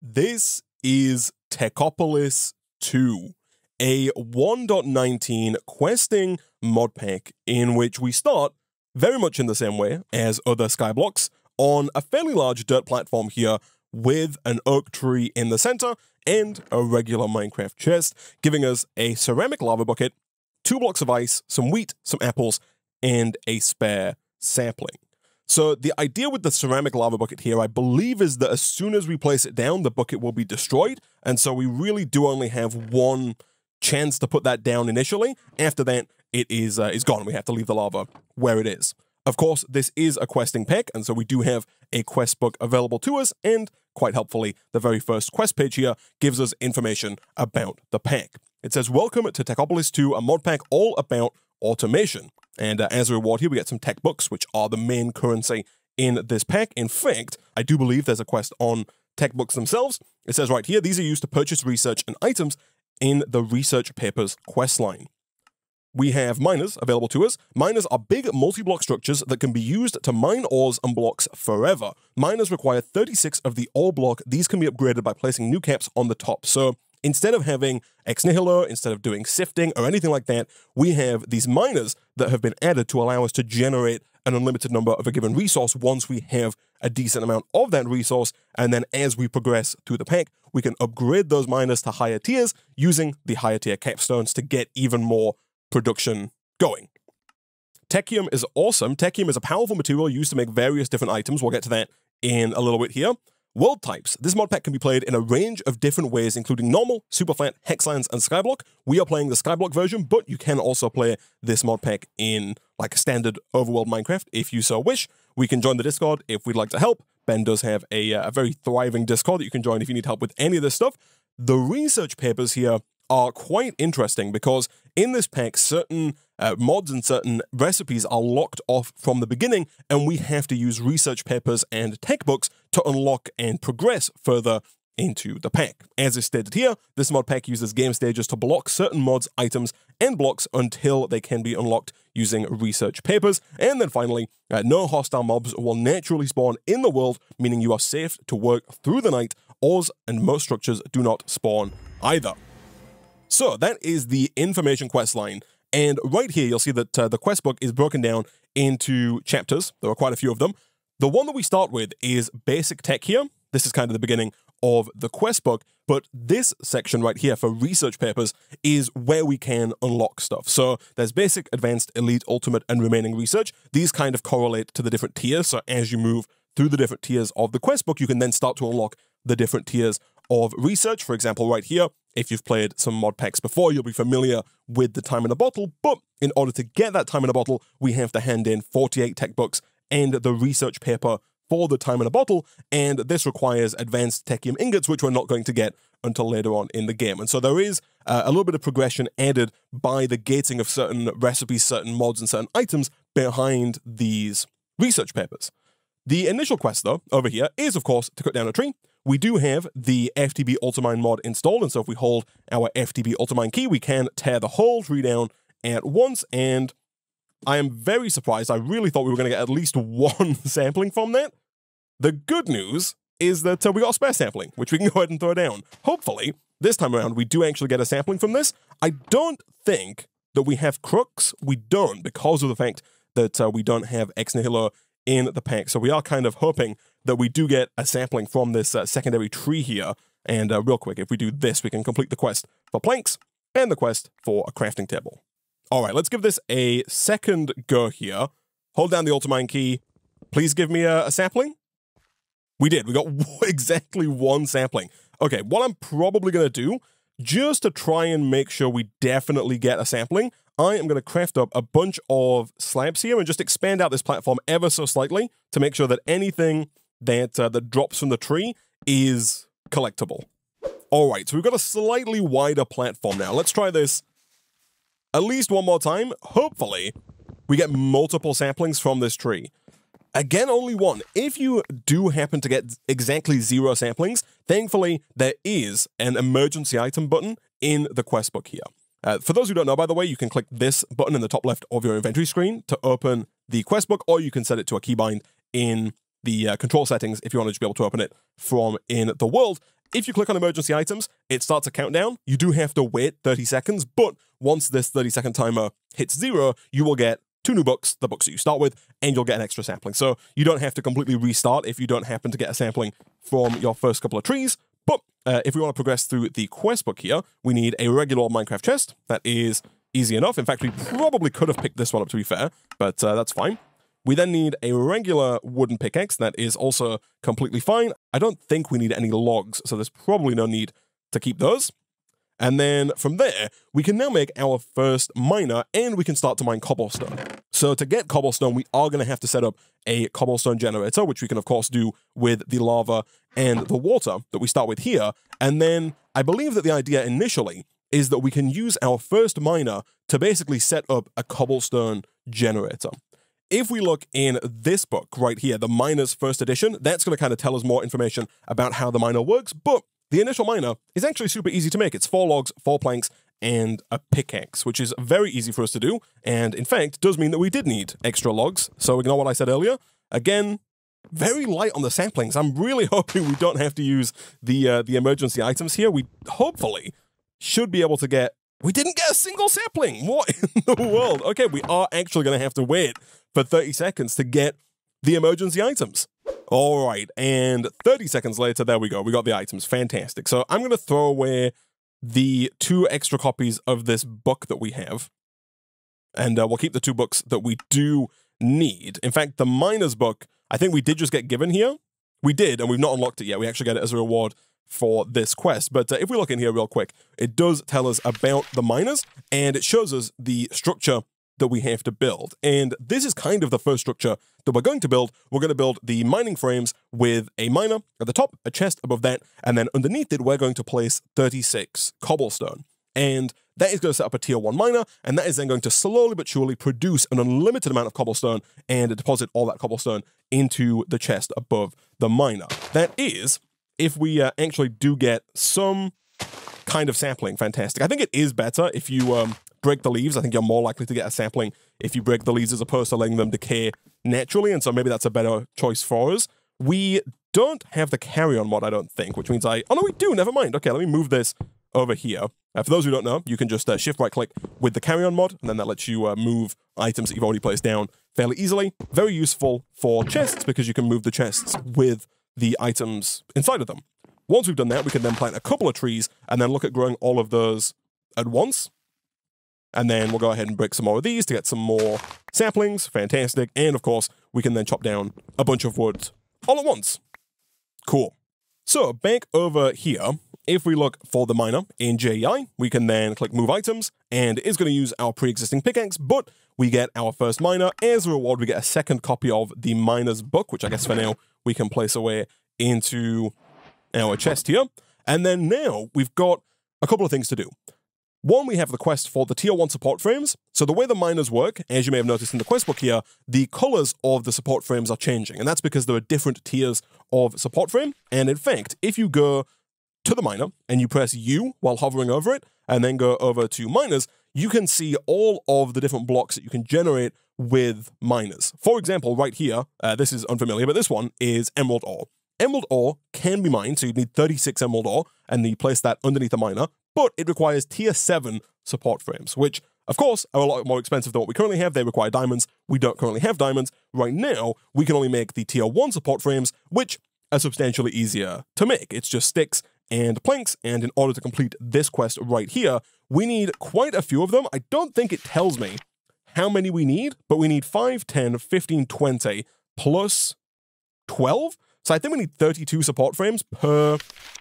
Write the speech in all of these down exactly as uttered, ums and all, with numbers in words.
This is Techopolis two, a one point nineteen questing mod pack in which we start, very much in the same way as other Skyblocks, on a fairly large dirt platform here with an oak tree in the center and a regular Minecraft chest, giving us a ceramic lava bucket, two blocks of ice, some wheat, some apples, and a spare sapling. So the idea with the ceramic lava bucket here, I believe, is that as soon as we place it down, the bucket will be destroyed. And so we really do only have one chance to put that down initially. After that, it is uh, is gone. We have to leave the lava where it is. Of course, this is a questing pack, and so we do have a quest book available to us. And quite helpfully, the very first quest page here gives us information about the pack. It says, welcome to Techopolis two, a mod pack all about automation. And uh, as a reward here, we get some tech books, which are the main currency in this pack. In fact, I do believe there's a quest on tech books themselves. It says right here, these are used to purchase research and items in the research papers quest line. We have miners available to us. Miners are big multi-block structures that can be used to mine ores and blocks forever. Miners require thirty-six of the ore block. These can be upgraded by placing new caps on the top. So instead of having Ex Nihilo, instead of doing sifting or anything like that, we have these miners that have been added to allow us to generate an unlimited number of a given resource once we have a decent amount of that resource. And then as we progress through the pack, we can upgrade those miners to higher tiers using the higher tier capstones to get even more production going. Technium is awesome. Technium is a powerful material used to make various different items. We'll get to that in a little bit here. World types. This mod pack can be played in a range of different ways, including normal, superflat, hexlands, and skyblock. We are playing the skyblock version, but you can also play this mod pack in like a standard overworld Minecraft if you so wish. We can join the Discord if we'd like to help. Ben does have a, uh, a very thriving Discord that you can join if you need help with any of this stuff. The research papers here are quite interesting because in this pack, certain uh, mods and certain recipes are locked off from the beginning, and we have to use research papers and tech books to unlock and progress further into the pack. As is stated here, this mod pack uses game stages to block certain mods, items, and blocks until they can be unlocked using research papers. And then finally, uh, no hostile mobs will naturally spawn in the world, meaning you are safe to work through the night. Ores and most structures do not spawn either. So that is the information quest line. And right here, you'll see that uh, the quest book is broken down into chapters. There are quite a few of them. The one that we start with is basic tech here. This is kind of the beginning of the quest book. But this section right here for research papers is where we can unlock stuff. So there's basic, advanced, elite, ultimate, and remaining research. These kind of correlate to the different tiers. So as you move through the different tiers of the quest book, you can then start to unlock the different tiers of research. For example, right here, if you've played some mod packs before, you'll be familiar with the time in a bottle, but in order to get that time in a bottle, we have to hand in forty-eight tech books and the research paper for the time in a bottle, and this requires advanced techium ingots, which we're not going to get until later on in the game. And so there is uh, a little bit of progression added by the gating of certain recipes, certain mods, and certain items behind these research papers. The initial quest, though, over here is, of course, to cut down a tree. We do have the F T B Ultimine mod installed, and so if we hold our F T B Ultimine key, we can tear the whole tree down at once, and I am very surprised. I really thought we were going to get at least one sampling from that. The good news is that uh, we got a spare sampling, which we can go ahead and throw down. Hopefully, this time around, we do actually get a sampling from this. I don't think that we have crooks. We don't, because of the fact that uh, we don't have Ex Nihilo in the pack, so we are kind of hoping that we do get a sampling from this uh, secondary tree here. And uh, real quick, if we do this, we can complete the quest for planks and the quest for a crafting table. All right, let's give this a second go here. Hold down the Ultimine key. Please give me a, a sapling. We did. We got exactly one sampling. Okay, what I'm probably going to do, just to try and make sure we definitely get a sampling, I am going to craft up a bunch of slabs here and just expand out this platform ever so slightly to make sure that anything that uh, that drops from the tree is collectible. All right, so we've got a slightly wider platform now. Let's try this at least one more time. Hopefully, we get multiple saplings from this tree. Again, only one. If you do happen to get exactly zero saplings, thankfully, there is an emergency item button in the quest book here. Uh, for those who don't know, by the way, you can click this button in the top left of your inventory screen to open the quest book, or you can set it to a keybind in the uh, control settings if you wanted to be able to open it from in the world. If you click on emergency items, it starts a countdown. You do have to wait thirty seconds, but once this thirty second timer hits zero, you will get two new books, the books that you start with, and you'll get an extra sampling. So you don't have to completely restart if you don't happen to get a sampling from your first couple of trees. But uh, if we want to progress through the quest book here, we need a regular Minecraft chest. That is easy enough. In fact, we probably could have picked this one up, to be fair, but uh, that's fine. We then need a regular wooden pickaxe. That is also completely fine. I don't think we need any logs, so there's probably no need to keep those. And then from there, we can now make our first miner, and we can start to mine cobblestone. So to get cobblestone, we are going to have to set up a cobblestone generator, which we can, of course, do with the lava and the water that we start with here. And then I believe that the idea initially is that we can use our first miner to basically set up a cobblestone generator. If we look in this book right here, the Miner's First Edition, that's going to kind of tell us more information about how the miner works, but the initial miner is actually super easy to make. It's four logs, four planks, and a pickaxe, which is very easy for us to do, and in fact, does mean that we did need extra logs, so ignore what I said earlier. Again, very light on the samplings. I'm really hoping we don't have to use the, uh, the emergency items here. We hopefully should be able to get... We didn't get a single sapling! What in the world? Okay, we are actually going to have to wait for thirty seconds to get the emergency items. All right, and thirty seconds later, there we go. We got the items. Fantastic. So I'm going to throw away the two extra copies of this book that we have, and uh, we'll keep the two books that we do need. In fact, the miner's book, I think we did just get given here. We did, and we've not unlocked it yet. We actually get it as a reward for this quest. But uh, if we look in here real quick, it does tell us about the miners, and it shows us the structure that we have to build. And this is kind of the first structure that we're going to build. We're going to build the mining frames with a miner at the top, a chest above that, and then underneath it, we're going to place thirty-six cobblestone. And that is going to set up a tier one miner, and that is then going to slowly but surely produce an unlimited amount of cobblestone and deposit all that cobblestone into the chest above the miner. That is, if we uh, actually do get some kind of sampling, fantastic. I think it is better if you... Um, break the leaves. I think you're more likely to get a sapling if you break the leaves as opposed to letting them decay naturally, and so maybe that's a better choice for us. We don't have the carry-on mod, I don't think, which means I... Oh, no, we do. Never mind. Okay, let me move this over here. Uh, for those who don't know, you can just uh, shift right-click with the carry-on mod, and then that lets you uh, move items that you've already placed down fairly easily. Very useful for chests because you can move the chests with the items inside of them. Once we've done that, we can then plant a couple of trees and then look at growing all of those at once. And then we'll go ahead and break some more of these to get some more saplings. Fantastic. And of course, we can then chop down a bunch of wood all at once. Cool. So back over here, if we look for the miner in J E I, we can then click move items, and it's going to use our pre-existing pickaxe, but we get our first miner. As a reward, we get a second copy of the miner's book, which I guess for now we can place away into our chest here. And then now we've got a couple of things to do. One, we have the quest for the tier one support frames. So the way the miners work, as you may have noticed in the quest book here, the colors of the support frames are changing, and that's because there are different tiers of support frame. And in fact, if you go to the miner and you press U while hovering over it, and then go over to miners, you can see all of the different blocks that you can generate with miners. For example, right here, uh, this is unfamiliar, but this one is emerald ore. Emerald ore can be mined, so you'd need thirty-six emerald ore, and then you place that underneath the miner, but it requires tier seven support frames, which, of course, are a lot more expensive than what we currently have. They require diamonds. We don't currently have diamonds. Right now, we can only make the tier one support frames, which are substantially easier to make. It's just sticks and planks, and in order to complete this quest right here, we need quite a few of them. I don't think it tells me how many we need, but we need five, ten, fifteen, twenty, plus twelve. So I think we need thirty-two support frames per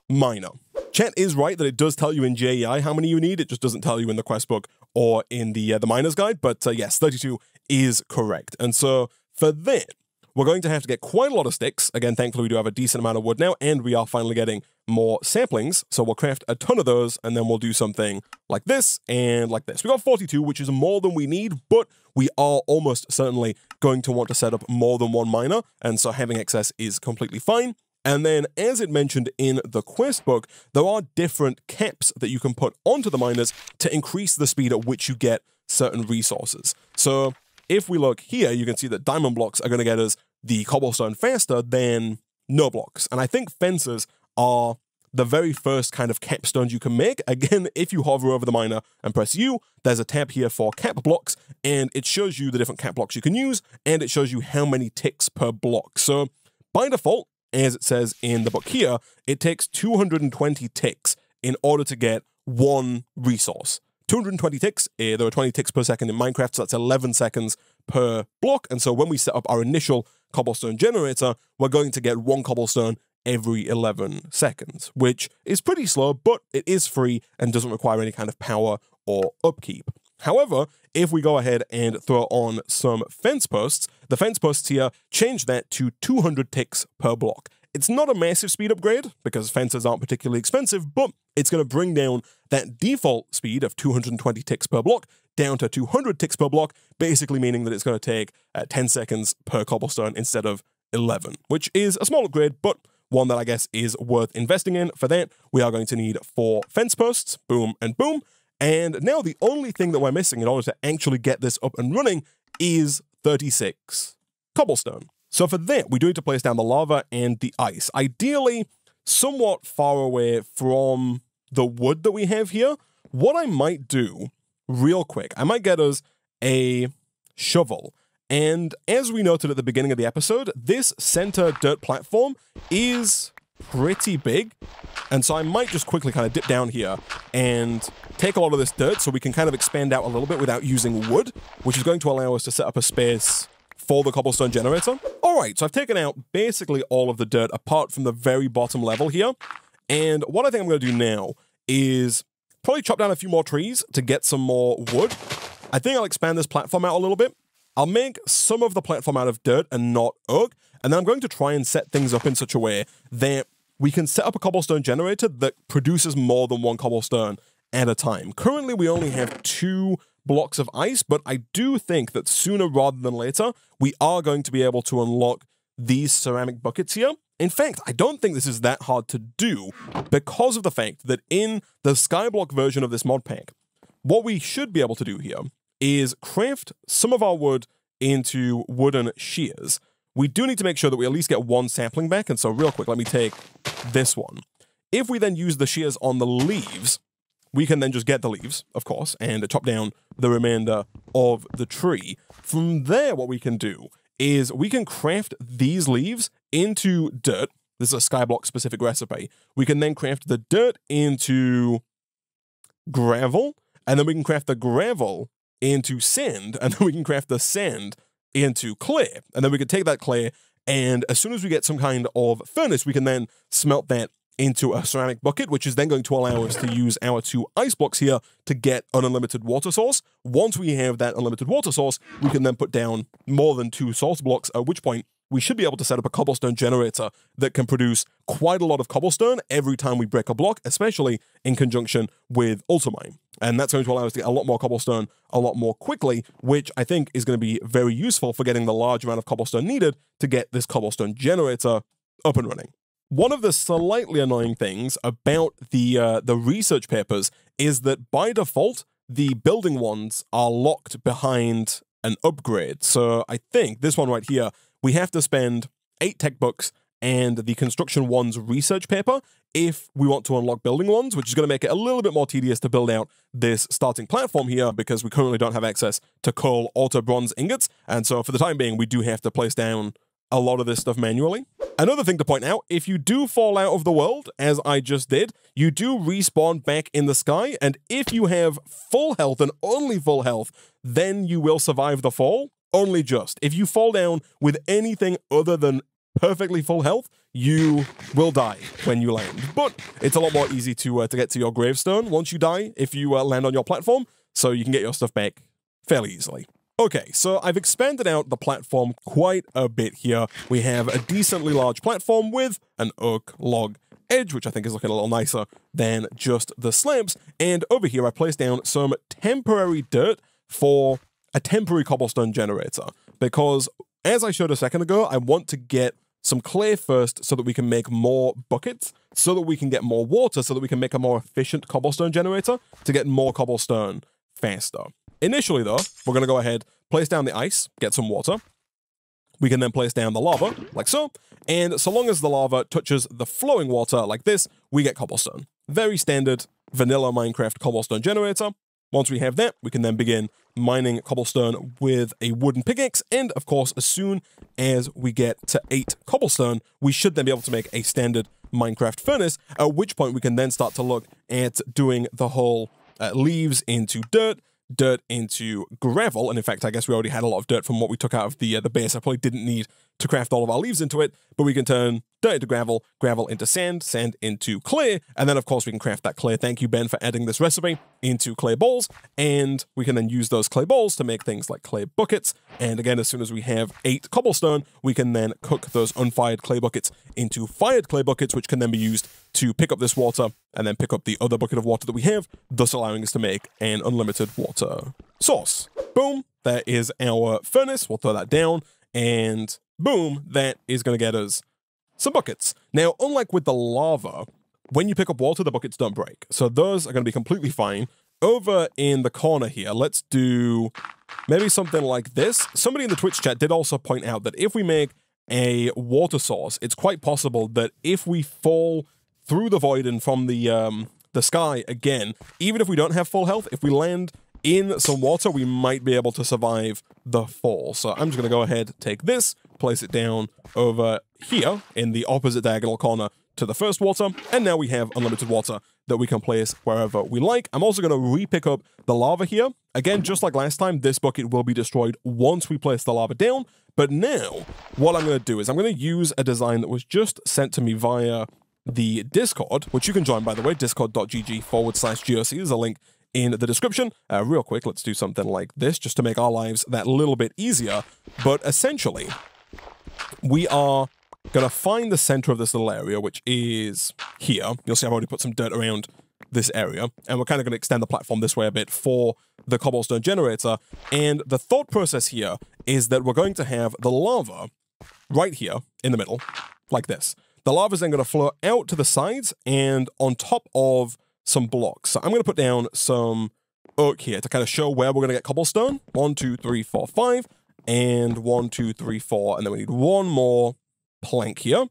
miner. Chat is right that it does tell you in J E I how many you need. It just doesn't tell you in the quest book or in the uh, the miner's guide. But uh, yes, thirty-two is correct. And so for that, we're going to have to get quite a lot of sticks. Again, thankfully, we do have a decent amount of wood now, and we are finally getting more samplings. So we'll craft a ton of those, and then we'll do something like this and like this. We got forty-two, which is more than we need, but we are almost certainly going to want to set up more than one miner, and so having excess is completely fine. And then, as it mentioned in the quest book, there are different caps that you can put onto the miners to increase the speed at which you get certain resources. So if we look here, you can see that diamond blocks are going to get us the cobblestone faster than no blocks, and I think fences are the very first kind of capstones you can make. Again, if you hover over the miner and press U, there's a tab here for cap blocks, and it shows you the different cap blocks you can use, and it shows you how many ticks per block. So by default, as it says in the book here, it takes two hundred twenty ticks in order to get one resource. two hundred twenty ticks, eh, there are twenty ticks per second in Minecraft, so that's eleven seconds per block. And so when we set up our initial cobblestone generator, we're going to get one cobblestone every eleven seconds, which is pretty slow, but it is free and doesn't require any kind of power or upkeep. However, if we go ahead and throw on some fence posts, the fence posts here change that to two hundred ticks per block. It's not a massive speed upgrade because fences aren't particularly expensive, but it's going to bring down that default speed of two hundred twenty ticks per block down to two hundred ticks per block, basically meaning that it's going to take uh, ten seconds per cobblestone instead of eleven, which is a small upgrade, but one that I guess is worth investing in. For that, we are going to need four fence posts, boom and boom. And now the only thing that we're missing in order to actually get this up and running is thirty-six cobblestone. So for that, we do need to place down the lava and the ice, ideally somewhat far away from the wood that we have here. What I might do real quick, I might get us a shovel. And as we noted at the beginning of the episode, this center dirt platform is pretty big. And so I might just quickly kind of dip down here and take a lot of this dirt so we can kind of expand out a little bit without using wood, which is going to allow us to set up a space for the cobblestone generator. All right, so I've taken out basically all of the dirt apart from the very bottom level here. And what I think I'm going to do now is probably chop down a few more trees to get some more wood. I think I'll expand this platform out a little bit. I'll make some of the platform out of dirt and not oak, and then I'm going to try and set things up in such a way that we can set up a cobblestone generator that produces more than one cobblestone at a time. Currently, we only have two blocks of ice, but I do think that sooner rather than later, we are going to be able to unlock these ceramic buckets here. In fact, I don't think this is that hard to do because of the fact that in the Skyblock version of this mod pack, what we should be able to do here is craft some of our wood into wooden shears. We do need to make sure that we at least get one sapling back, and so real quick, let me take this one. If we then use the shears on the leaves, we can then just get the leaves, of course, and chop down the remainder of the tree. From there, what we can do is we can craft these leaves into dirt. This is a Skyblock-specific recipe. We can then craft the dirt into gravel, and then we can craft the gravel into sand, and then we can craft the sand into clay, and then we can take that clay, and as soon as we get some kind of furnace, we can then smelt that into a ceramic bucket, which is then going to allow us to use our two ice blocks here to get an unlimited water source. Once we have that unlimited water source, we can then put down more than two source blocks, at which point we should be able to set up a cobblestone generator that can produce quite a lot of cobblestone every time we break a block, especially in conjunction with Ultimine. And that's going to allow us to get a lot more cobblestone a lot more quickly, which I think is going to be very useful for getting the large amount of cobblestone needed to get this cobblestone generator up and running. One of the slightly annoying things about the, uh, the research papers is that by default, the building ones are locked behind an upgrade. So I think this one right here, we have to spend eight tech books and the construction one's research paper if we want to unlock building ones, which is going to make it a little bit more tedious to build out this starting platform here because we currently don't have access to coal or to bronze ingots. And so for the time being, we do have to place down a lot of this stuff manually. Another thing to point out, if you do fall out of the world, as I just did, you do respawn back in the sky. And if you have full health and only full health, then you will survive the fall. Only just. If you fall down with anything other than perfectly full health, you will die when you land. But it's a lot more easy to uh, to get to your gravestone once you die if you uh, land on your platform, so you can get your stuff back fairly easily. Okay, so I've expanded out the platform quite a bit here. We have a decently large platform with an oak log edge, which I think is looking a little nicer than just the slabs. And over here, I placed down some temporary dirt for a temporary cobblestone generator, because as I showed a second ago, I want to get some clay first so that we can make more buckets, so that we can get more water, so that we can make a more efficient cobblestone generator to get more cobblestone faster. Initially though, we're going to go ahead, place down the ice, get some water. We can then place down the lava, like so, and so long as the lava touches the flowing water like this, we get cobblestone. Very standard vanilla Minecraft cobblestone generator. Once we have that, we can then begin mining cobblestone with a wooden pickaxe, and of course, as soon as we get to eight cobblestone, we should then be able to make a standard Minecraft furnace, at which point we can then start to look at doing the whole uh, leaves into dirt, dirt into gravel, and in fact, I guess we already had a lot of dirt from what we took out of the uh, the base. I probably didn't need to craft all of our leaves into it, but we can turn dirt into gravel, gravel into sand, sand into clay, and then of course we can craft that clay. Thank you, Ben, for adding this recipe into clay balls, and we can then use those clay balls to make things like clay buckets. And again, as soon as we have eight cobblestone, we can then cook those unfired clay buckets into fired clay buckets, which can then be used to pick up this water and then pick up the other bucket of water that we have, thus allowing us to make an unlimited water source. Boom, there is our furnace. We'll throw that down, and boom, that is going to get us some buckets. Now, unlike with the lava, when you pick up water, the buckets don't break, so those are going to be completely fine. Over in the corner here, let's do maybe something like this. Somebody in the Twitch chat did also point out that if we make a water source, it's quite possible that if we fall through the void and from the um, the sky again, even if we don't have full health, if we land in some water, we might be able to survive the fall. So I'm just going to go ahead, take this, place it down over here in the opposite diagonal corner to the first water, and now we have unlimited water that we can place wherever we like. I'm also going to re-pick up the lava here. Again, just like last time, this bucket will be destroyed once we place the lava down, but now what I'm going to do is I'm going to use a design that was just sent to me via the Discord, which you can join, by the way, discord dot g g forward slash G O C. There's a link in the description. Uh, real quick, let's do something like this just to make our lives that little bit easier. But essentially, we are going to find the center of this little area, which is here. You'll see I've already put some dirt around this area, and we're kind of going to extend the platform this way a bit for the cobblestone generator. And the thought process here is that we're going to have the lava right here in the middle, like this. The lava is then going to flow out to the sides and on top of some blocks. So I'm going to put down some oak here to kind of show where we're going to get cobblestone. One, two, three, four, five, and one, two, three, four. And then we need one more plank here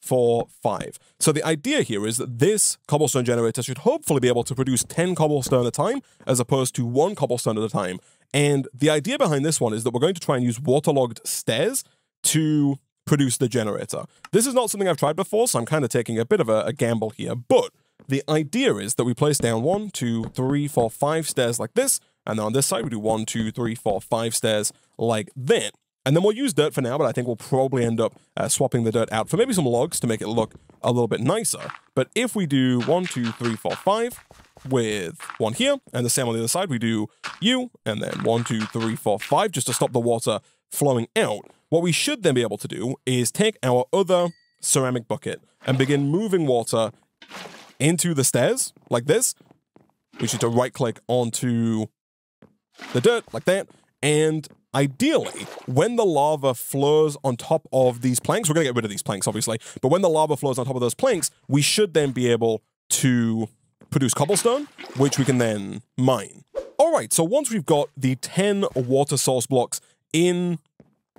for five. So the idea here is that this cobblestone generator should hopefully be able to produce ten cobblestone at a time, as opposed to one cobblestone at a time. And the idea behind this one is that we're going to try and use waterlogged stairs to produce the generator. This is not something I've tried before, so I'm kind of taking a bit of a, a gamble here, but the idea is that we place down one, two, three, four, five stairs like this, and then on this side we do one, two, three, four, five stairs like that. And then we'll use dirt for now, but I think we'll probably end up uh, swapping the dirt out for maybe some logs to make it look a little bit nicer. But if we do one, two, three, four, five with one here, and the same on the other side, we do you, and then one, two, three, four, five, just to stop the water flowing out. What we should then be able to do is take our other ceramic bucket and begin moving water into the stairs like this. We should right click onto the dirt like that. And ideally, when the lava flows on top of these planks, we're going to get rid of these planks, obviously, but when the lava flows on top of those planks, we should then be able to produce cobblestone, which we can then mine. All right, so once we've got the ten water source blocks in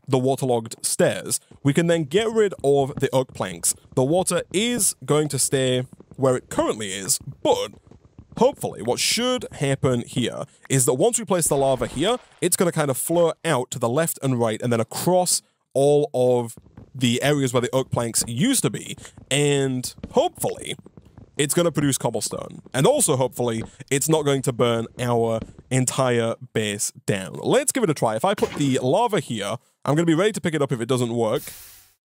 the waterlogged stairs, we can then get rid of the oak planks. The water is going to stay where it currently is, but hopefully what should happen here is that once we place the lava here, it's going to kind of flow out to the left and right and then across all of the areas where the oak planks used to be, and hopefully it's going to produce cobblestone. And also, hopefully, it's not going to burn our entire base down. Let's give it a try. If I put the lava here, I'm going to be ready to pick it up if it doesn't work,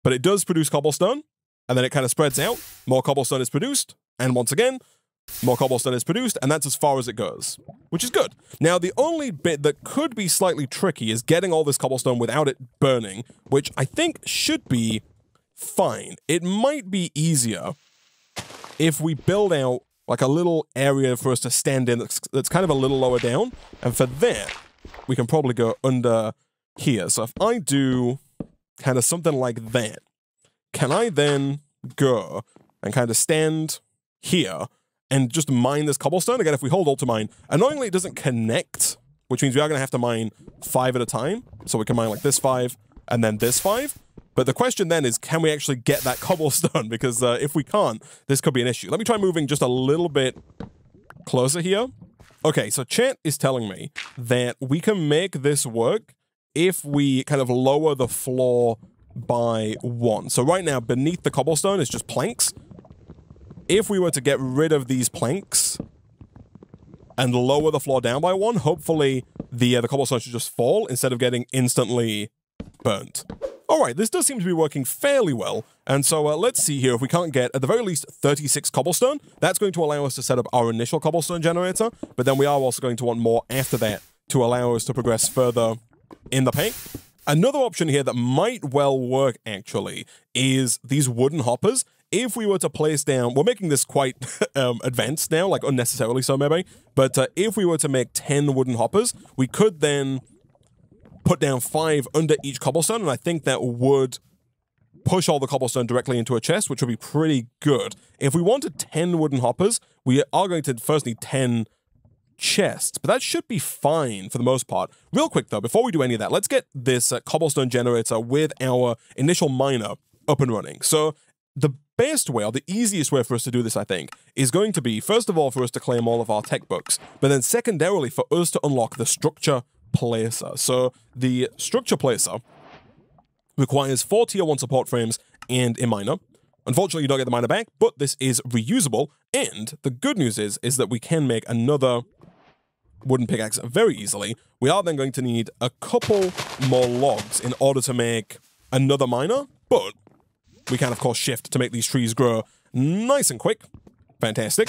but it does produce cobblestone, and then it kind of spreads out. More cobblestone is produced, and once again, more cobblestone is produced, and that's as far as it goes, which is good. Now, the only bit that could be slightly tricky is getting all this cobblestone without it burning, which I think should be fine. It might be easier if we build out like a little area for us to stand in that's, that's kind of a little lower down, and for that, we can probably go under here. So if I do kind of something like that, can I then go and kind of stand here and just mine this cobblestone? Again, if we hold alt to mine, annoyingly it doesn't connect, which means we are going to have to mine five at a time. So we can mine like this five, and then this five. But the question then is, can we actually get that cobblestone? Because uh, if we can't, this could be an issue. Let me try moving just a little bit closer here. Okay, so Chat is telling me that we can make this work if we kind of lower the floor by one. So right now, beneath the cobblestone is just planks. If we were to get rid of these planks and lower the floor down by one, hopefully the, uh, the cobblestone should just fall instead of getting instantly burnt. All right, this does seem to be working fairly well. And so uh, let's see here if we can't get, at the very least, thirty-six cobblestone. That's going to allow us to set up our initial cobblestone generator, but then we are also going to want more after that to allow us to progress further in the paint. Another option here that might well work, actually, is these wooden hoppers. If we were to place down, we're making this quite um, advanced now, like unnecessarily so maybe, but uh, if we were to make ten wooden hoppers, we could then put down five under each cobblestone, and I think that would push all the cobblestone directly into a chest, which would be pretty good. If we wanted ten wooden hoppers, we are going to first need ten chests, but that should be fine for the most part. Real quick, though, before we do any of that, let's get this uh, cobblestone generator with our initial miner up and running. So the best way, or the easiest way for us to do this, I think, is going to be, first of all, for us to claim all of our tech books, but then secondarily for us to unlock the structure placer. So the structure placer requires four tier one support frames and a miner. Unfortunately, you don't get the miner back, but this is reusable. And the good news is, is that we can make another wooden pickaxe very easily. We are then going to need a couple more logs in order to make another miner, but we can, of course, shift to make these trees grow nice and quick. Fantastic.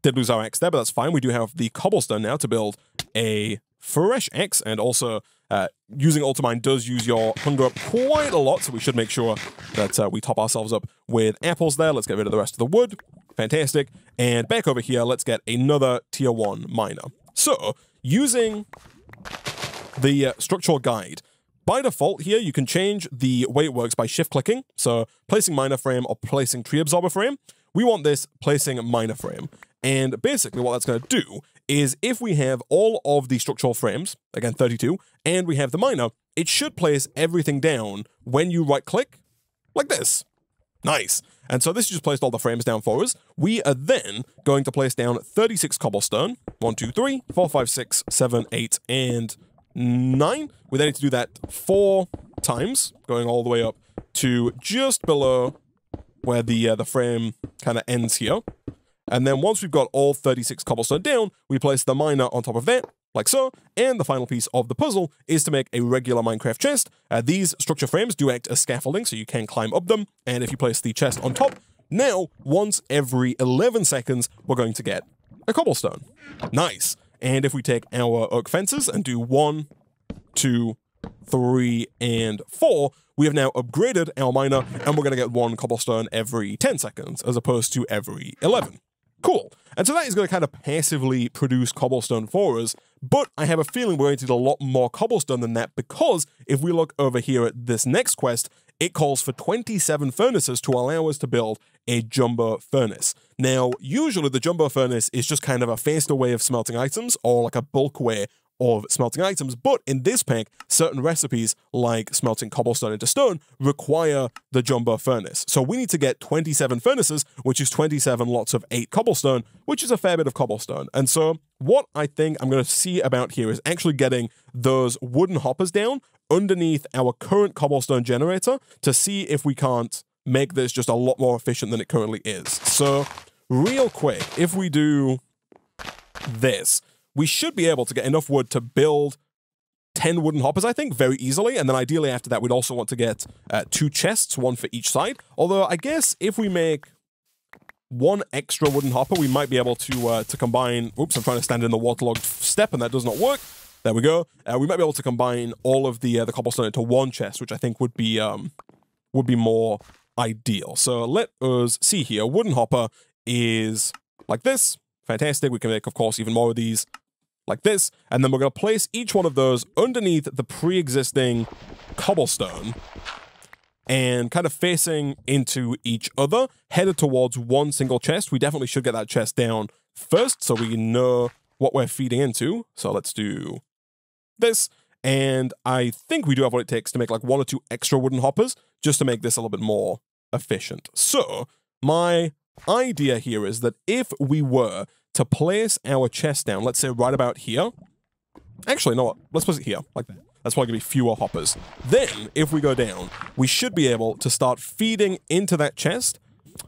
Did lose our axe there, but that's fine. We do have the cobblestone now to build a fresh axe, and also uh, using Ultimine does use your hunger up quite a lot, so we should make sure that uh, we top ourselves up with apples there. Let's get rid of the rest of the wood. Fantastic. And back over here, let's get another tier one miner. So, using the uh, structural guide, by default here, you can change the way it works by shift clicking. So placing miner frame or placing tree absorber frame. We want this placing miner frame. And basically what that's going to do is if we have all of the structural frames, again thirty-two, and we have the miner, it should place everything down when you right click like this. Nice. And so this just placed all the frames down for us. We are then going to place down thirty-six cobblestone. One, two, three, four, five, six, seven, eight, and nine. We then need to do that four times, going all the way up to just below where the uh, the frame kind of ends here. And then once we've got all thirty-six cobblestone down, we place the miner on top of that, like so. And the final piece of the puzzle is to make a regular Minecraft chest. Uh, these structure frames do act as scaffolding, so you can climb up them. And if you place the chest on top, now, once every eleven seconds, we're going to get a cobblestone. Nice. And if we take our oak fences and do one, two, three, and four, we have now upgraded our miner, and we're going to get one cobblestone every ten seconds, as opposed to every eleven. Cool. And so that is going to kind of passively produce cobblestone for us, but I have a feeling we're going to need a lot more cobblestone than that, because if we look over here at this next quest, it calls for twenty-seven furnaces to allow us to build a jumbo furnace. Now, usually the jumbo furnace is just kind of a faster way of smelting items, or like a bulk way of smelting items, but in this pack, certain recipes, like smelting cobblestone into stone, require the jumbo furnace. So we need to get twenty-seven furnaces, which is twenty-seven lots of eight cobblestone, which is a fair bit of cobblestone. And so what I think I'm going to see about here is actually getting those wooden hoppers down underneath our current cobblestone generator to see if we can't make this just a lot more efficient than it currently is. So real quick, if we do this, we should be able to get enough wood to build ten wooden hoppers, I think, very easily. And then ideally after that, we'd also want to get uh, two chests, one for each side. Although I guess if we make one extra wooden hopper, we might be able to uh, to combine... Oops, I'm trying to stand in the waterlogged step and that does not work. There we go. Uh, we might be able to combine all of the uh, the cobblestone into one chest, which I think would be um, would be more ideal. So let us see here. Wooden hopper is like this. Fantastic. We can make, of course, even more of these. Like this, and then we're going to place each one of those underneath the pre-existing cobblestone and kind of facing into each other, headed towards one single chest. We definitely should get that chest down first so we know what we're feeding into. So let's do this, And I think we do have what it takes to make like one or two extra wooden hoppers just to make this a little bit more efficient. So my idea here is that if we were to place our chest down, let's say right about here. Actually, no, what? Let's place it here like that. That's probably going to be fewer hoppers. Then, if we go down, we should be able to start feeding into that chest.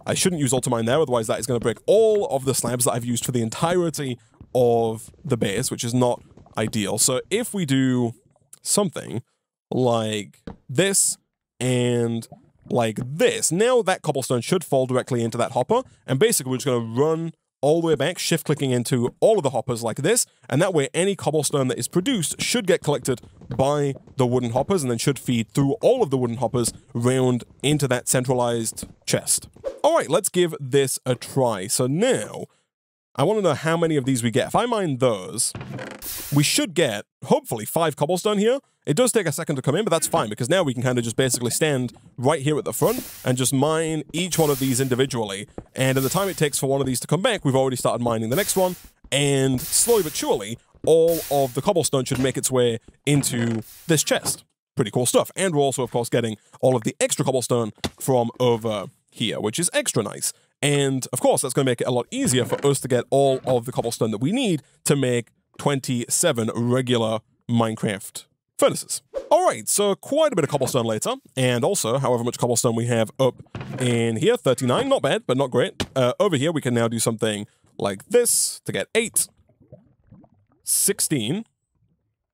I shouldn't use Ultimine there, otherwise that is going to break all of the slabs that I've used for the entirety of the base, which is not ideal. So if we do something like this and like this, now that cobblestone should fall directly into that hopper. And basically, we're just going to run all the way back, shift clicking into all of the hoppers like this, and that way any cobblestone that is produced should get collected by the wooden hoppers and then should feed through all of the wooden hoppers round into that centralized chest. All right, let's give this a try. So now I want to know how many of these we get. If I mine those, we should get hopefully five cobblestone here. It does take a second to come in, but that's fine because now we can kind of just basically stand right here at the front and just mine each one of these individually. And at the time it takes for one of these to come back, we've already started mining the next one. And slowly but surely, all of the cobblestone should make its way into this chest. Pretty cool stuff. And we're also, of course, getting all of the extra cobblestone from over here, which is extra nice. And of course, that's going to make it a lot easier for us to get all of the cobblestone that we need to make twenty-seven regular Minecraft furnaces. All right, so quite a bit of cobblestone later, and also however much cobblestone we have up in here, thirty-nine, not bad, but not great. Uh, over here, we can now do something like this to get eight, sixteen,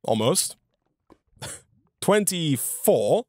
almost, twenty-four,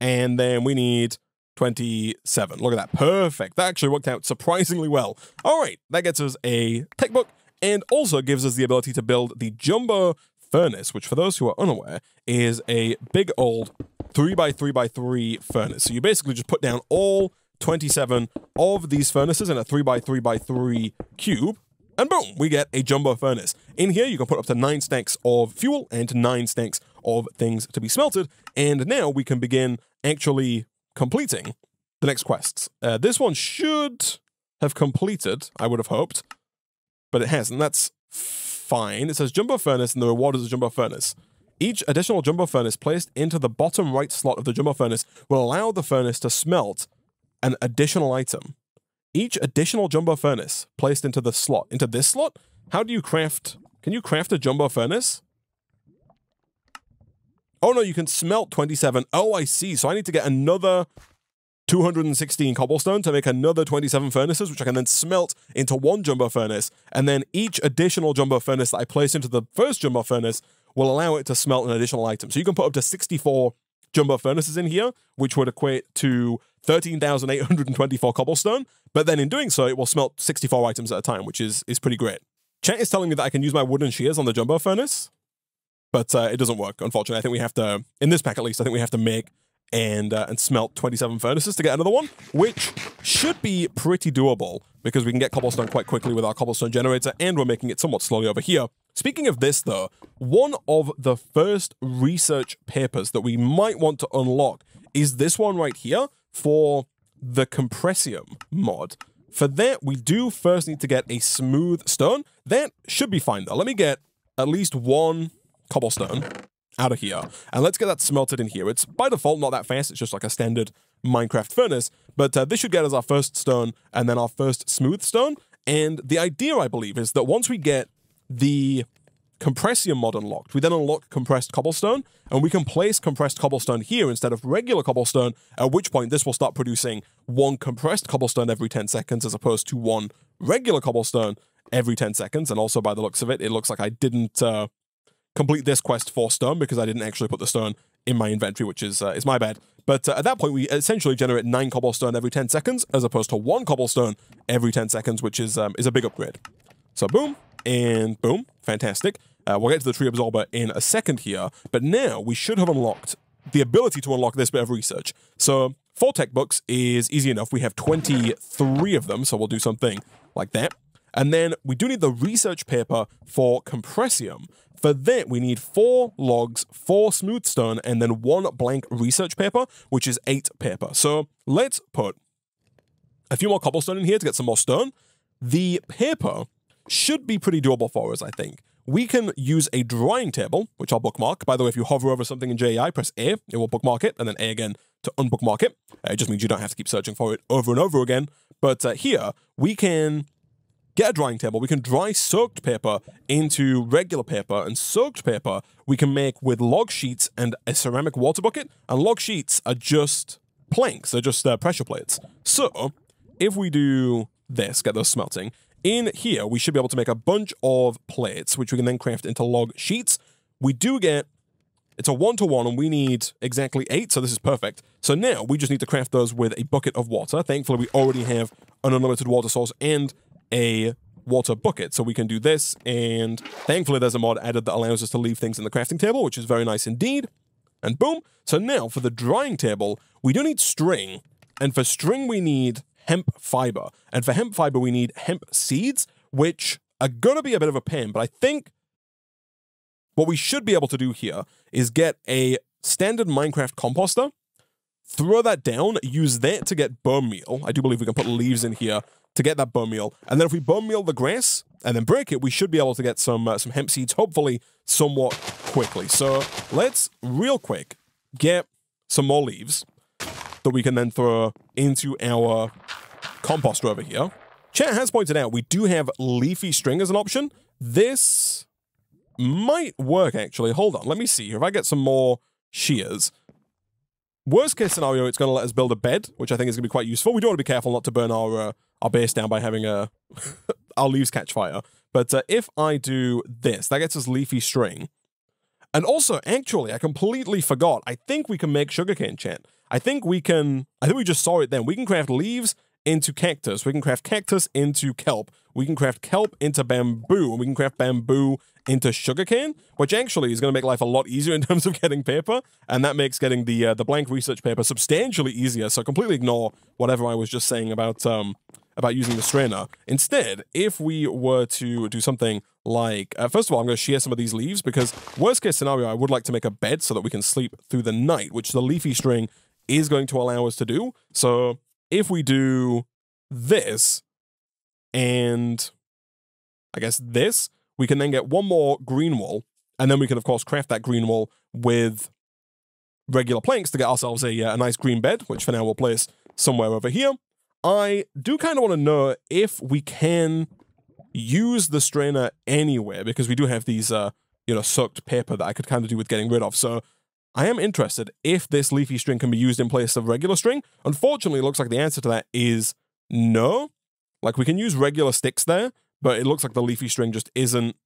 and then we need twenty-seven. Look at that, perfect. That actually worked out surprisingly well. All right, that gets us a tech book, and also gives us the ability to build the Jumbo Furnace, which for those who are unaware is a big old three by three by three furnace. So you basically just put down all twenty-seven of these furnaces in a three by three by three cube, and boom, we get a Jumbo Furnace. In here, you can put up to nine stacks of fuel and nine stacks of things to be smelted. And now we can begin actually completing the next quests. Uh, this one should have completed, I would have hoped, but it hasn't. That's fine. It says Jumbo Furnace and the reward is a Jumbo Furnace. Each additional Jumbo Furnace placed into the bottom right slot of the Jumbo Furnace will allow the furnace to smelt an additional item. Each additional Jumbo Furnace placed into the slot. Into this slot? How do you craft... Can you craft a Jumbo Furnace? Oh no, you can smelt twenty-seven. Oh, I see. So I need to get another two hundred sixteen cobblestone to make another twenty-seven furnaces, which I can then smelt into one Jumbo Furnace, and then each additional Jumbo Furnace that I place into the first Jumbo Furnace will allow it to smelt an additional item. So you can put up to sixty-four Jumbo Furnaces in here, which would equate to thirteen thousand eight hundred twenty-four cobblestone, but then in doing so, it will smelt sixty-four items at a time, which is, is pretty great. Chat is telling me that I can use my wooden shears on the Jumbo Furnace, but uh, it doesn't work, unfortunately. I think we have to, in this pack at least, I think we have to make and uh, and smelt twenty-seven furnaces to get another one, which should be pretty doable because we can get cobblestone quite quickly with our cobblestone generator, and we're making it somewhat slowly over here. Speaking of this though, one of the first research papers that we might want to unlock is this one right here for the Compressium mod. For that, we do first need to get a smooth stone. That should be fine though. Let me get at least one cobblestone out of here, and let's get that smelted in here. It's by default not that fast, it's just like a standard Minecraft furnace, but uh, this should get us our first stone and then our first smooth stone. And the idea, I believe, is that once we get the Compressium mod unlocked, we then unlock compressed cobblestone, and we can place compressed cobblestone here instead of regular cobblestone, at which point this will start producing one compressed cobblestone every ten seconds as opposed to one regular cobblestone every ten seconds. And also by the looks of it, it looks like I didn't uh complete this quest for stone because I didn't actually put the stone in my inventory, which is uh, is my bad. But uh, at that point, we essentially generate nine cobblestone every ten seconds as opposed to one cobblestone every ten seconds, which is um, is a big upgrade. So boom, and boom, fantastic. Uh, we'll get to the tree absorber in a second here, but now we should have unlocked the ability to unlock this bit of research. So four tech books is easy enough. We have twenty-three of them, so we'll do something like that. And then we do need the research paper for Compressium. For that, we need four logs, four smooth stone, and then one blank research paper, which is eight paper. So let's put a few more cobblestone in here to get some more stone. The paper should be pretty doable for us, I think. we can use a drawing table, which I'll bookmark. By the way, if you hover over something in J E I, press A, it will bookmark it, and then A again to unbookmark it. Uh, it just means you don't have to keep searching for it over and over again. But uh, here, we can get a drawing table. We can dry soaked paper into regular paper, and soaked paper we can make with log sheets and a ceramic water bucket. And log sheets are just planks. They're just uh, pressure plates. So if we do this, get those smelting, in here we should be able to make a bunch of plates, which we can then craft into log sheets. We do get, it's a one-to-one, and we need exactly eight, so this is perfect. So now we just need to craft those with a bucket of water. Thankfully, we already have an unlimited water source and a water bucket, so we can do this, and thankfully there's a mod added that allows us to leave things in the crafting table, which is very nice indeed. And boom. So now for the drying table, we do need string. And for string, we need hemp fiber. And for hemp fiber, we need hemp seeds, which are going to be a bit of a pain. But I think what we should be able to do here is get a standard Minecraft composter, throw that down, use that to get bone meal. I do believe we can put leaves in here to get that bone meal. And then if we bone meal the grass and then break it, we should be able to get some, uh, some hemp seeds, hopefully somewhat quickly. So let's real quick get some more leaves that we can then throw into our composter over here. Chat has pointed out we do have leafy string as an option. This might work, actually. Hold on, let me see. If I get some more shears, worst case scenario, it's going to let us build a bed, which I think is going to be quite useful. We do want to be careful not to burn our uh, our base down by having a our leaves catch fire. But uh, if I do this, that gets us leafy string. And also, actually, I completely forgot. I think we can make sugarcane, Chant. I think we can, I think we just saw it then. We can craft leaves into cactus. We can craft cactus into kelp. We can craft kelp into bamboo. And we can craft bamboo into sugarcane, which actually is going to make life a lot easier in terms of getting paper. And that makes getting the uh, the blank research paper substantially easier. So completely ignore whatever I was just saying about um about using the strainer. Instead, if we were to do something like, uh, first of all, I'm going to shear some of these leaves, because worst case scenario, I would like to make a bed so that we can sleep through the night, which the leafy string is going to allow us to do. So if we do this and I guess this, we can then get one more green wool, and then we can of course craft that green wool with regular planks to get ourselves a, a nice green bed, which for now we'll place somewhere over here. I do kind of want to know if we can use the strainer anywhere, because we do have these, uh, you know, soaked paper that I could kind of do with getting rid of. So I am interested if this leafy string can be used in place of regular string. Unfortunately, it looks like the answer to that is no. Like, we can use regular sticks there, but it looks like the leafy string just isn't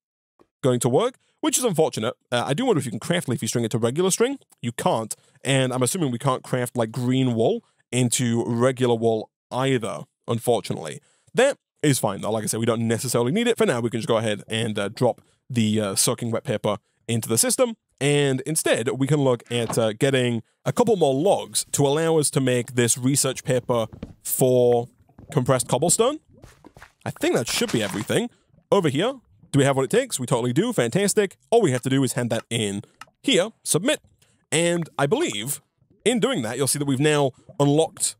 going to work, which is unfortunate. Uh, I do wonder if you can craft leafy string into regular string. You can't. And I'm assuming we can't craft, like, green wool into regular wool either, unfortunately. That is fine, though. Like I said, we don't necessarily need it. For now, we can just go ahead and uh, drop the uh, soaking wet paper into the system. And instead, we can look at uh, getting a couple more logs to allow us to make this research paper for compressed cobblestone. I think that should be everything. Over here, do we have what it takes? We totally do. Fantastic. All we have to do is hand that in here, submit. And I believe in doing that, you'll see that we've now unlocked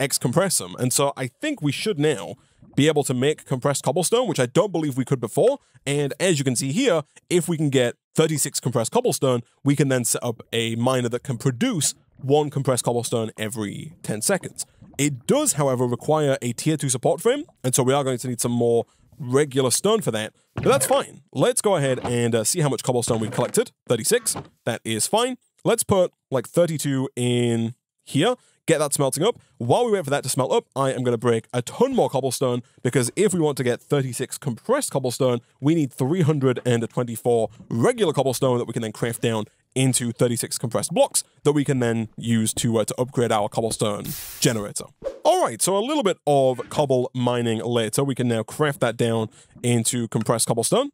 X Compressum. And so I think we should now be able to make compressed cobblestone, which I don't believe we could before. And as you can see here, if we can get thirty-six compressed cobblestone, we can then set up a miner that can produce one compressed cobblestone every ten seconds. It does, however, require a tier two support frame, and so we are going to need some more regular stone for that, but that's fine. Let's go ahead and uh, see how much cobblestone we've collected. thirty-six, that is fine. Let's put like thirty-two in here. Get that smelting up. While we wait for that to smelt up, I am going to break a ton more cobblestone, because if we want to get thirty-six compressed cobblestone, we need three hundred twenty-four regular cobblestone that we can then craft down into thirty-six compressed blocks that we can then use to, uh, to upgrade our cobblestone generator. All right, so a little bit of cobble mining later, we can now craft that down into compressed cobblestone.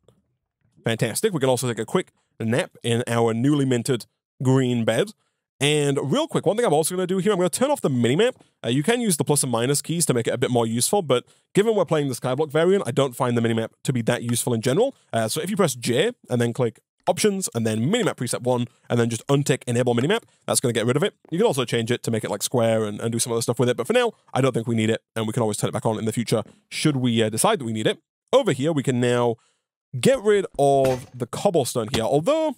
Fantastic. We can also take a quick nap in our newly minted green bed. And real quick, one thing I'm also going to do here, I'm going to turn off the minimap. Uh, you can use the plus and minus keys to make it a bit more useful, but given we're playing the Skyblock variant, I don't find the minimap to be that useful in general. Uh, so if you press J and then click Options and then Minimap Preset one, and then just untick Enable Minimap, that's going to get rid of it. You can also change it to make it like square and, and do some other stuff with it, but for now, I don't think we need it, and we can always turn it back on in the future should we uh, decide that we need it. Over here, we can now get rid of the cobblestone here. Although,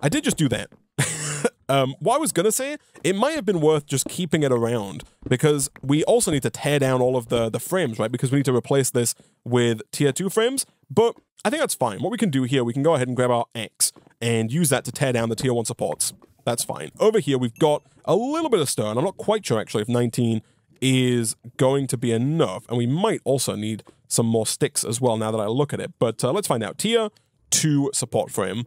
I did just do that. um, what I was going to say, it might have been worth just keeping it around, because we also need to tear down all of the, the frames, right? Because we need to replace this with tier two frames. But I think that's fine. What we can do here, we can go ahead and grab our axe and use that to tear down the tier one supports. That's fine. Over here, we've got a little bit of stone. I'm not quite sure, actually, if nineteen is going to be enough. And we might also need some more sticks as well, now that I look at it. But uh, let's find out. Tier two support frame.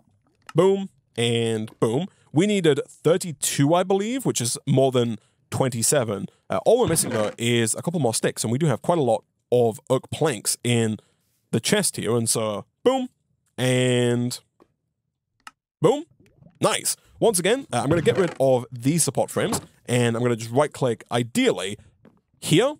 Boom. And boom. We needed thirty-two, I believe, which is more than twenty-seven. Uh, all we're missing, though, is a couple more sticks. And we do have quite a lot of oak planks in the chest here. And so, boom. And boom. Nice. Once again, uh, I'm going to get rid of these support frames, and I'm going to just right-click, ideally, here.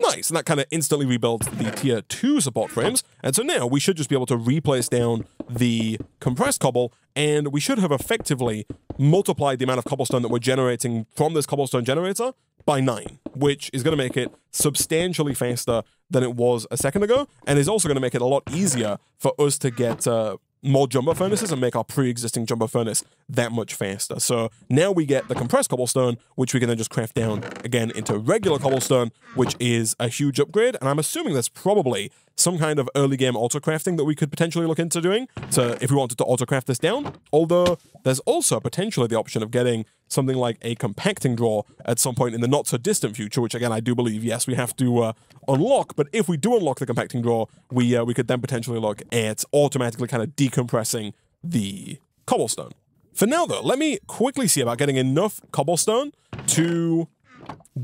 Nice, and that kind of instantly rebuilds the tier two support frames, and so now we should just be able to replace down the compressed cobble, and we should have effectively multiplied the amount of cobblestone that we're generating from this cobblestone generator by nine, which is going to make it substantially faster than it was a second ago, and is also going to make it a lot easier for us to get uh, more jumbo furnaces and make our pre-existing jumbo furnace that much faster. So now we get the compressed cobblestone, which we can then just craft down again into regular cobblestone, which is a huge upgrade. And I'm assuming there's probably some kind of early game auto crafting that we could potentially look into doing, so if we wanted to auto craft this down. Although there's also potentially the option of getting something like a compacting drawer at some point in the not so distant future, which again I do believe, yes, we have to uh, unlock. But if we do unlock the compacting drawer, we uh, we could then potentially look at automatically kind of decompressing the cobblestone. For now, though, let me quickly see about getting enough cobblestone to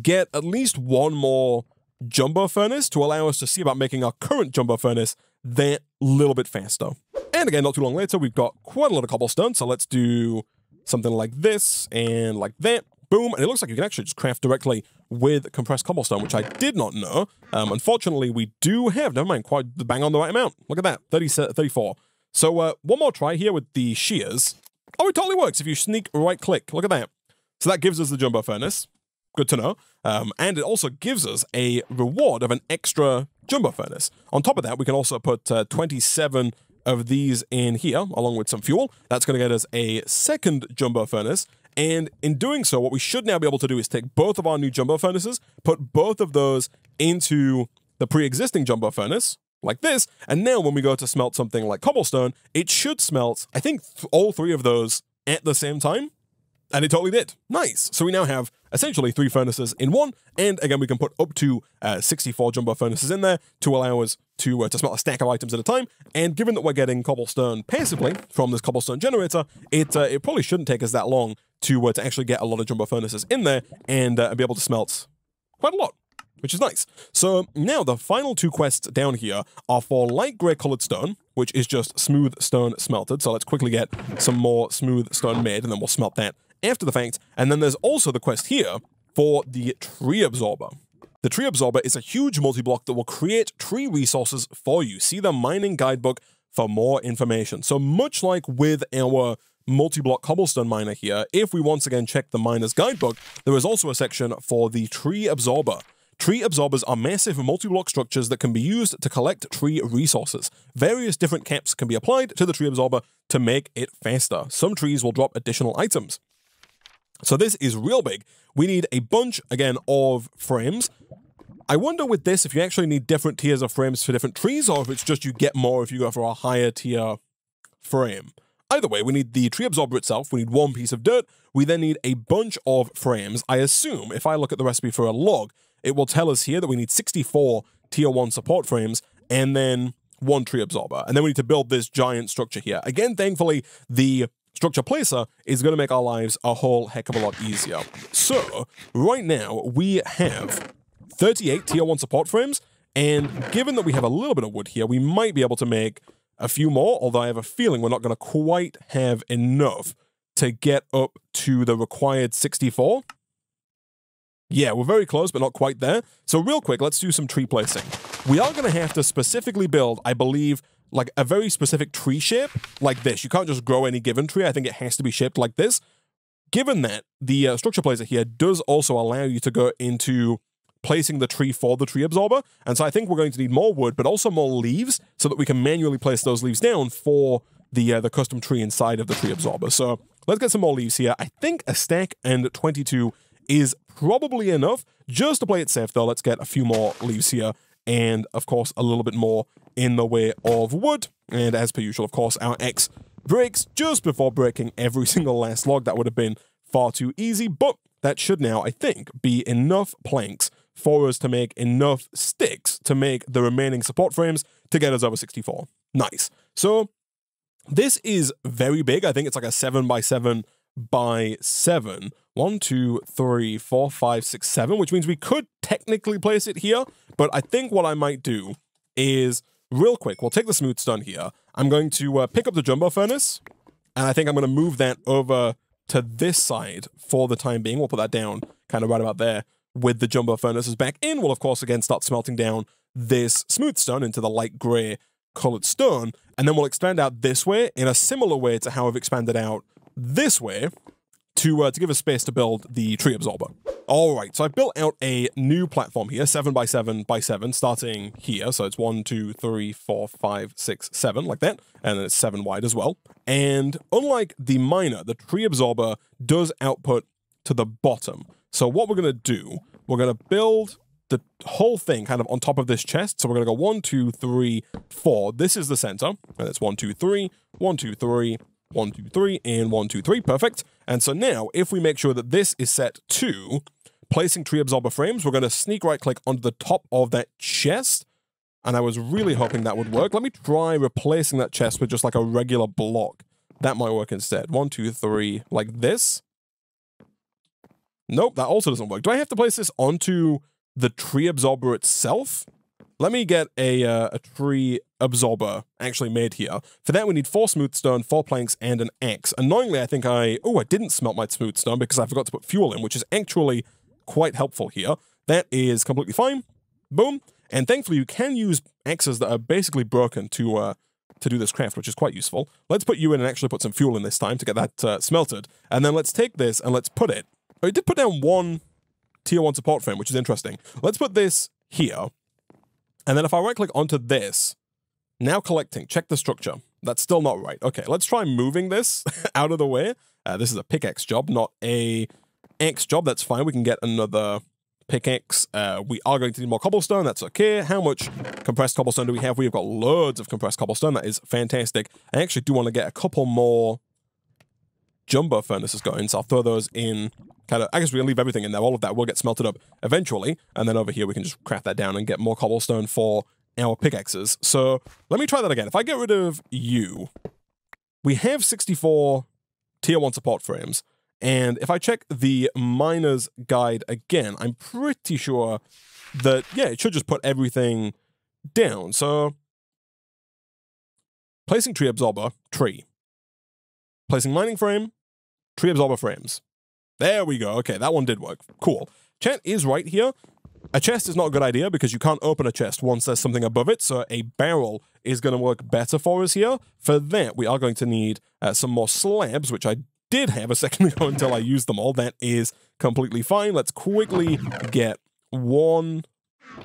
get at least one more jumbo furnace to allow us to see about making our current jumbo furnace that little bit faster. And again, not too long later, we've got quite a lot of cobblestone, so let's do something like this and like that. Boom. And it looks like you can actually just craft directly with compressed cobblestone, which I did not know. Um, unfortunately, we do have, never mind, quite the bang on the right amount. Look at that, thirty, thirty-four. So uh, one more try here with the shears. Oh, it totally works if you sneak right click. Look at that. So that gives us the jumbo furnace. Good to know. Um, and it also gives us a reward of an extra jumbo furnace. On top of that, we can also put uh, twenty-seven of these in here, along with some fuel. That's going to get us a second jumbo furnace. And in doing so, what we should now be able to do is take both of our new jumbo furnaces, put both of those into the pre-existing jumbo furnace, like this. And now when we go to smelt something like cobblestone, it should smelt, I think, th- all three of those at the same time. And it totally did. Nice. So we now have essentially three furnaces in one. And again, we can put up to uh, sixty-four jumbo furnaces in there to allow us to, uh, to smelt a stack of items at a time. And given that we're getting cobblestone passively from this cobblestone generator, it uh, it probably shouldn't take us that long to, uh, to actually get a lot of jumbo furnaces in there and uh, be able to smelt quite a lot, which is nice. So now the final two quests down here are for light gray colored stone, which is just smooth stone smelted. So let's quickly get some more smooth stone made, and then we'll smelt that after the fact. And then there's also the quest here for the tree absorber. The tree absorber is a huge multi-block that will create tree resources for you. See the mining guidebook for more information. So much like with our multi-block cobblestone miner here, if we once again check the miner's guidebook, there is also a section for the tree absorber. Tree absorbers are massive multi-block structures that can be used to collect tree resources. Various different caps can be applied to the tree absorber to make it faster. Some trees will drop additional items. So this is real big. We need a bunch, again, of frames. I wonder with this if you actually need different tiers of frames for different trees, or if it's just you get more if you go for a higher tier frame. Either way, we need the tree absorber itself. We need one piece of dirt. We then need a bunch of frames. I assume, if I look at the recipe for a log, it will tell us here that we need sixty-four tier one support frames, and then one tree absorber. And then we need to build this giant structure here. Again, thankfully, the structure placer is going to make our lives a whole heck of a lot easier. So right now we have thirty-eight tier one support frames, and given that we have a little bit of wood here, we might be able to make a few more, although I have a feeling we're not going to quite have enough to get up to the required sixty-four. Yeah, we're very close, but not quite there. So real quick, let's do some tree placing. We are going to have to specifically build, I believe, like a very specific tree shape like this. You can't just grow any given tree. I think it has to be shaped like this. Given that, the uh, structure placer here does also allow you to go into placing the tree for the tree absorber. And so I think we're going to need more wood, but also more leaves so that we can manually place those leaves down for the, uh, the custom tree inside of the tree absorber. So let's get some more leaves here. I think a stack and twenty-two is probably enough. Just to play it safe though, let's get a few more leaves here. And of course, a little bit more in the way of wood. And as per usual, of course, our X breaks just before breaking every single last log. That would have been far too easy, but that should now, I think, be enough planks for us to make enough sticks to make the remaining support frames to get us over sixty-four. Nice. So this is very big. I think it's like a seven by seven by seven. One, two, three, four, five, six, seven, which means we could technically place it here. But I think what I might do is real quick, we'll take the smooth stun here. I'm going to uh, pick up the jumbo furnace, and I think I'm going to move that over to this side for the time being. We'll put that down kind of right about there with the jumbo furnaces back in. We'll, of course, again, start smelting down this smooth stone into the light gray colored stone, and then we'll expand out this way in a similar way to how I've expanded out this way to, uh, to give us space to build the tree absorber. All right, so I've built out a new platform here, seven by seven by seven, starting here. So it's one, two, three, four, five, six, seven, like that. And then it's seven wide as well. And unlike the miner, the tree absorber does output to the bottom. So what we're gonna do, we're gonna build the whole thing kind of on top of this chest. So we're gonna go one, two, three, four. This is the center, and it's one, two, three, one, two, three, one, two, three, and one, two, three, perfect. And so now, if we make sure that this is set to placing tree absorber frames, we're gonna sneak right click onto the top of that chest. And I was really hoping that would work. Let me try replacing that chest with just like a regular block. That might work instead. One, two, three, like this. Nope, that also doesn't work. Do I have to place this onto the tree absorber itself? Let me get a, uh, a tree absorber actually made here. For that, we need four smooth stone, four planks, and an axe. Annoyingly, I think I... Oh, I didn't smelt my smooth stone because I forgot to put fuel in, which is actually quite helpful here. That is completely fine. Boom. And thankfully, you can use axes that are basically broken to uh, to do this craft, which is quite useful. Let's put you in and actually put some fuel in this time to get that uh, smelted. And then let's take this and let's put it... Oh, it did put down one tier one support frame, which is interesting. Let's put this here. And then if I right-click onto this, now collecting, check the structure. That's still not right. Okay, let's try moving this out of the way. Uh, this is a pickaxe job, not a axe job. That's fine. We can get another pickaxe. Uh, we are going to need more cobblestone. That's okay. How much compressed cobblestone do we have? We've got loads of compressed cobblestone. That is fantastic. I actually do want to get a couple more jumbo furnaces going, so I'll throw those in. Kind of, I guess we can leave everything in there. All of that will get smelted up eventually, and then over here we can just craft that down and get more cobblestone for our pickaxes. So let me try that again. If I get rid of you, we have sixty-four tier one support frames, and if I check the miner's guide again, I'm pretty sure that, yeah, it should just put everything down. So placing tree absorber, tree. Placing mining frame, tree absorber frames. There we go. Okay, that one did work. Cool. Chat is right here. A chest is not a good idea because you can't open a chest once there's something above it, so a barrel is going to work better for us here. For that, we are going to need uh, some more slabs, which I did have a second ago until I used them all. That is completely fine. Let's quickly get one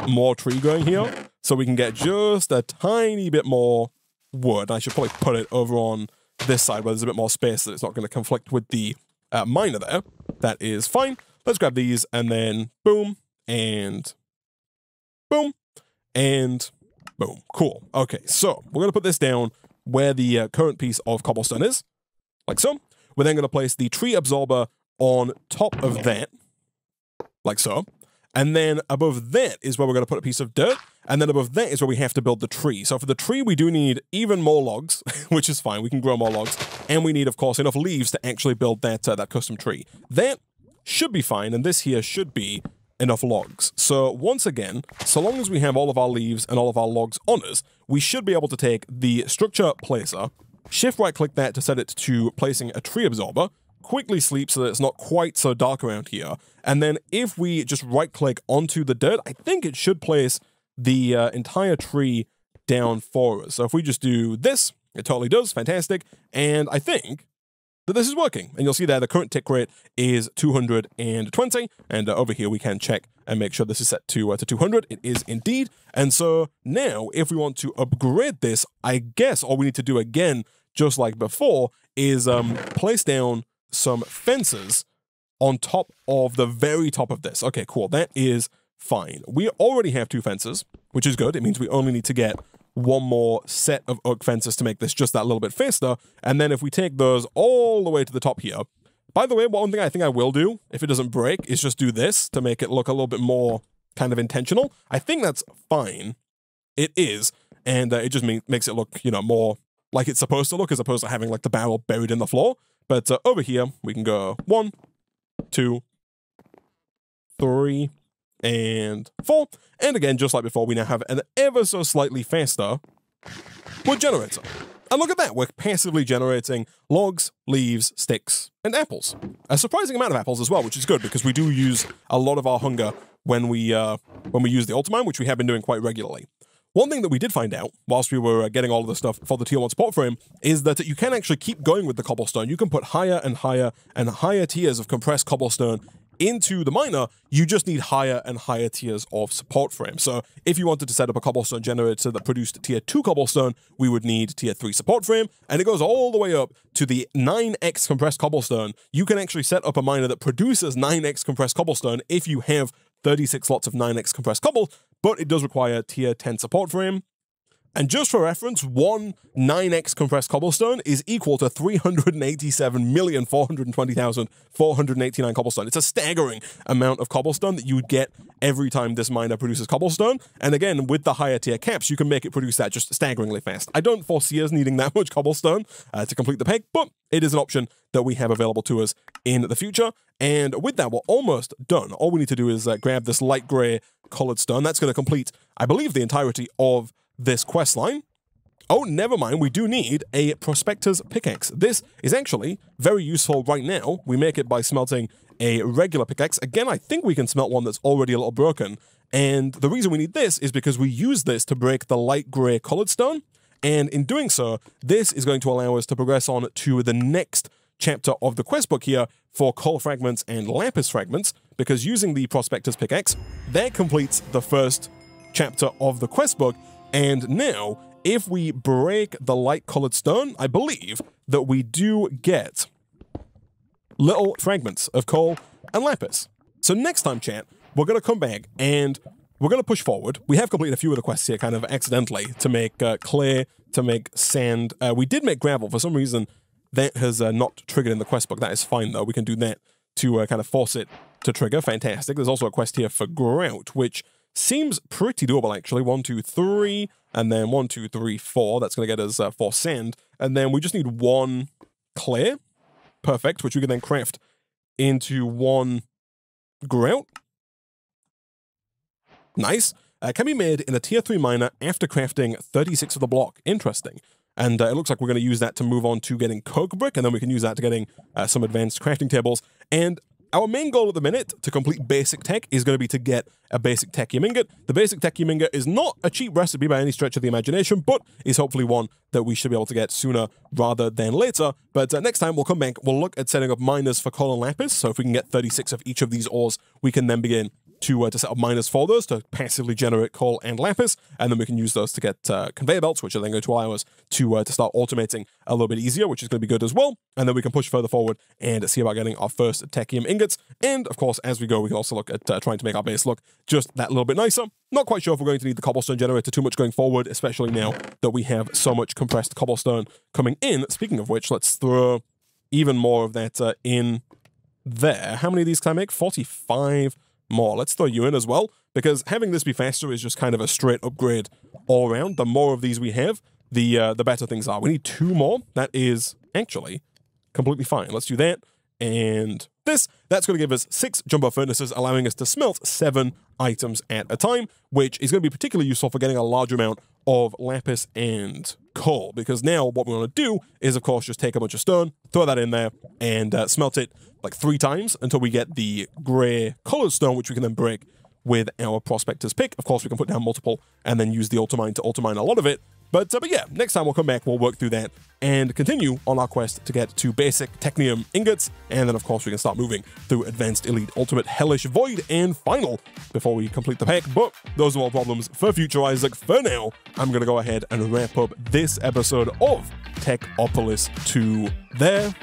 more tree going here so we can get just a tiny bit more wood. I should probably put it over on this side where there's a bit more space so it's not going to conflict with the uh, miner there. That is fine. Let's grab these and then boom and boom and boom. Cool. Okay, so we're going to put this down where the uh, current piece of cobblestone is, like so. We're then going to place the tree absorber on top of that, like so. And then above that is where we're going to put a piece of dirt. And then above that is where we have to build the tree. So for the tree, we do need even more logs, which is fine. We can grow more logs. And we need, of course, enough leaves to actually build that, uh, that custom tree. That should be fine. And this here should be enough logs. So once again, so long as we have all of our leaves and all of our logs on us, we should be able to take the structure placer, shift right click that to set it to placing a tree absorber, quickly sleep so that it's not quite so dark around here. And then if we just right click onto the dirt, I think it should place the uh, entire tree down for us. So if we just do this, it totally does. Fantastic. And I think that this is working. And you'll see there the current tick rate is two hundred twenty. And uh, over here, we can check and make sure this is set to, uh, to two hundred. It is indeed. And so now if we want to upgrade this, I guess all we need to do again, just like before, is um, place down some fences on top of the very top of this. Okay, cool. That is fine. We already have two fences, which is good. It means we only need to get one more set of oak fences to make this just that little bit faster. And then if we take those all the way to the top here, by the way, one thing I think I will do, if it doesn't break, is just do this to make it look a little bit more kind of intentional. I think that's fine. It is. And uh, it just mean, makes it look, you know, more like it's supposed to look, as opposed to having like the barrel buried in the floor. But uh, over here, we can go one, two, three, and four. And again, just like before, we now have an ever so slightly faster wood generator. And look at that, we're passively generating logs, leaves, sticks, and apples. A surprising amount of apples as well, which is good because we do use a lot of our hunger when we uh, when we use the Ultimine, which we have been doing quite regularly. One thing that we did find out whilst we were getting all of the stuff for the tier one support frame is that you can actually keep going with the cobblestone. You can put higher and higher and higher tiers of compressed cobblestone into the miner. You just need higher and higher tiers of support frame. So if you wanted to set up a cobblestone generator that produced tier two cobblestone, we would need tier three support frame, and it goes all the way up to the nine x compressed cobblestone. You can actually set up a miner that produces nine x compressed cobblestone if you have thirty-six lots of nine x compressed cobble, but it does require tier ten support frame. And just for reference, one nine x compressed cobblestone is equal to three hundred eighty-seven million, four hundred twenty thousand, four hundred eighty-nine cobblestone. It's a staggering amount of cobblestone that you would get every time this miner produces cobblestone. And again, with the higher tier caps, you can make it produce that just staggeringly fast. I don't foresee us needing that much cobblestone uh, to complete the peg, but it is an option that we have available to us in the future. And with that, we're almost done. All we need to do is uh, grab this light gray colored stone. That's going to complete, I believe, the entirety of this quest line. Oh, never mind. We do need a prospector's pickaxe. This is actually very useful right now. We make it by smelting a regular pickaxe. Again, I think we can smelt one that's already a little broken. And the reason we need this is because we use this to break the light gray colored stone. And in doing so, this is going to allow us to progress on to the next chapter of the quest book here for coal fragments and lapis fragments, because using the prospector's pickaxe, that completes the first chapter of the quest book. And now, if we break the light-colored stone, I believe that we do get little fragments of coal and lapis. So next time, chat, we're going to come back and we're going to push forward. We have completed a few of the quests here kind of accidentally to make uh, clay, to make sand. Uh, we did make gravel. For some reason, that has uh, not triggered in the quest book. That is fine, though. We can do that to uh, kind of force it to trigger. Fantastic. There's also a quest here for grout, which seems pretty doable, actually. One, two, three, and then one, two, three, four. That's going to get us uh, four sand. And then we just need one clay. Perfect, which we can then craft into one grout. Nice. Uh, can be made in a tier three miner after crafting thirty-six of the block. Interesting. And uh, it looks like we're going to use that to move on to getting coke brick, and then we can use that to getting uh, some advanced crafting tables. And our main goal at the minute to complete basic tech is going to be to get a basic Technium ingot. The basic Technium ingot is not a cheap recipe by any stretch of the imagination, but is hopefully one that we should be able to get sooner rather than later. But uh, next time we'll come back, we'll look at setting up miners for coal and lapis. So if we can get thirty-six of each of these ores, we can then begin to uh, to set up miners for those to passively generate coal and lapis, and then we can use those to get uh, conveyor belts, which are then going to allow us to uh, to start automating a little bit easier, which is going to be good as well. And then we can push further forward and see about getting our first Techium ingots. And of course, as we go, we can also look at uh, trying to make our base look just that little bit nicer. Not quite sure if we're going to need the cobblestone generator too much going forward, especially now that we have so much compressed cobblestone coming in. Speaking of which, let's throw even more of that uh, in there. How many of these can I make? forty-five. More. Let's throw you in as well, because having this be faster is just kind of a straight upgrade all around. The more of these we have, the uh, the better things are. We need two more. That is actually completely fine. Let's do that. And this, that's going to give us six jumbo furnaces, allowing us to smelt seven items at a time, which is going to be particularly useful for getting a large amount of lapis and coal, because now what we want to do is, of course, just take a bunch of stone, throw that in there, and uh, smelt it like three times until we get the gray colored stone, which we can then break with our prospector's pick. Of course, we can put down multiple and then use the Ultimine to Ultimine a lot of it, But, uh, but yeah, next time we'll come back, we'll work through that and continue on our quest to get to basic Technium ingots. And then, of course, we can start moving through Advanced Elite Ultimate Hellish Void and Final before we complete the pack. But those are all problems for future Isaac. For now, I'm going to go ahead and wrap up this episode of Techopolis two there.